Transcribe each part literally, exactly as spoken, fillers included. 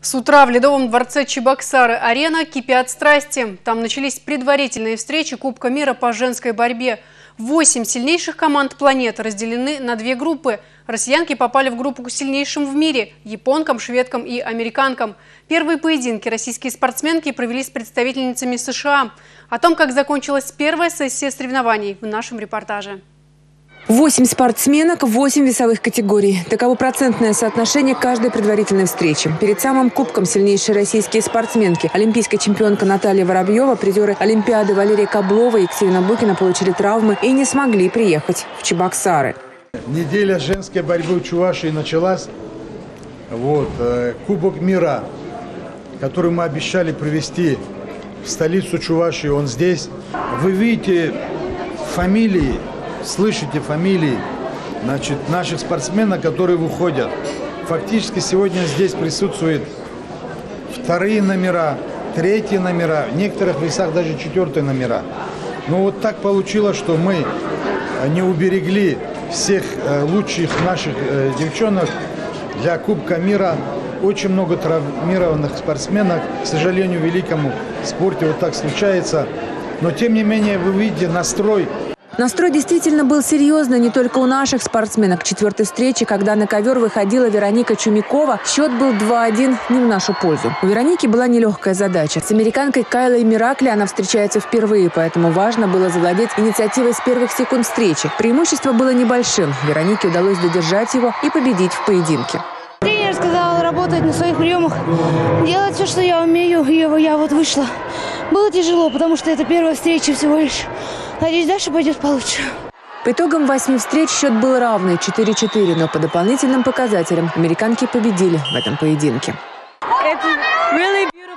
С утра в Ледовом дворце Чебоксары-арена кипят страсти. Там начались предварительные встречи Кубка мира по женской борьбе. Восемь сильнейших команд планеты разделены на две группы. Россиянки попали в группу к сильнейшим в мире – японкам, шведкам и американкам. Первые поединки российские спортсменки провели с представительницами США. О том, как закончилась первая сессия соревнований, в нашем репортаже. Восемь спортсменок, восемь весовых категорий. Таково процентное соотношение каждой предварительной встречи. Перед самым кубком сильнейшие российские спортсменки. Олимпийская чемпионка Наталья Воробьева, призеры Олимпиады Валерия Коблова и Екатерина Букина получили травмы и не смогли приехать в Чебоксары. Неделя женской борьбы в Чувашии началась. Вот, Кубок мира, который мы обещали привезти в столицу Чувашии, он здесь. Вы видите фамилии. Слышите фамилии, значит, наших спортсменов, которые выходят. Фактически сегодня здесь присутствуют вторые номера, третьи номера, в некоторых весах даже четвертые номера. Но вот так получилось, что мы не уберегли всех лучших наших девчонок для Кубка мира. Очень много травмированных спортсменок. К сожалению, в великом спорте вот так случается. Но тем не менее, вы видите настрой. Настрой действительно был серьезный не только у наших спортсменок. Четвертой встречи, когда на ковер выходила Вероника Чумякова, счет был два один не в нашу пользу. У Вероники была нелегкая задача. С американкой Кайлой Миракли она встречается впервые, поэтому важно было завладеть инициативой с первых секунд встречи. Преимущество было небольшим. Веронике удалось додержать его и победить в поединке. Тренер сказал работать на своих приемах, делать все, что я умею, и я вот вышла. Было тяжело, потому что это первая встреча всего лишь. Надеюсь, дальше пойдет получше. По итогам восьми встреч счет был равный четыре четыре, но по дополнительным показателям американки победили в этом поединке.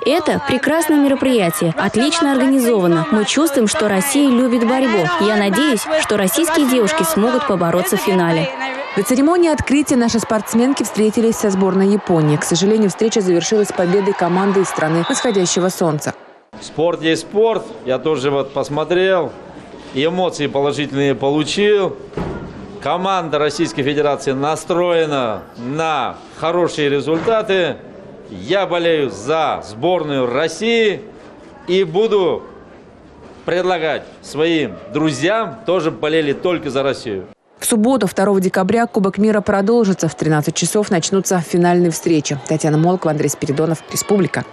Это прекрасное мероприятие, отлично организовано. Мы чувствуем, что Россия любит борьбу. Я надеюсь, что российские девушки смогут побороться в финале. До церемонии открытия наши спортсменки встретились со сборной Японии. К сожалению, встреча завершилась победой команды из страны восходящего солнца. Спорт есть спорт. Я тоже вот посмотрел. Эмоции положительные получил. Команда Российской Федерации настроена на хорошие результаты. Я болею за сборную России и буду предлагать своим друзьям, тоже болели только за Россию. В субботу, второго декабря, Кубок мира продолжится. В тринадцать часов начнутся финальные встречи. Татьяна Молкова, Андрей Спиридонов, Республика.